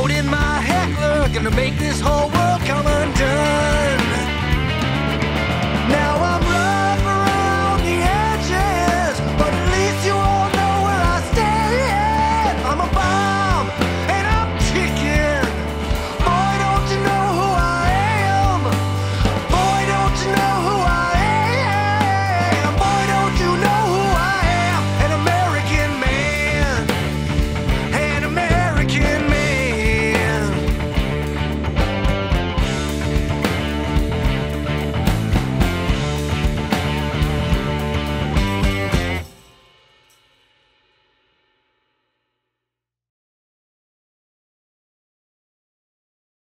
Throwed in my heckler, gonna make this whole world come undone.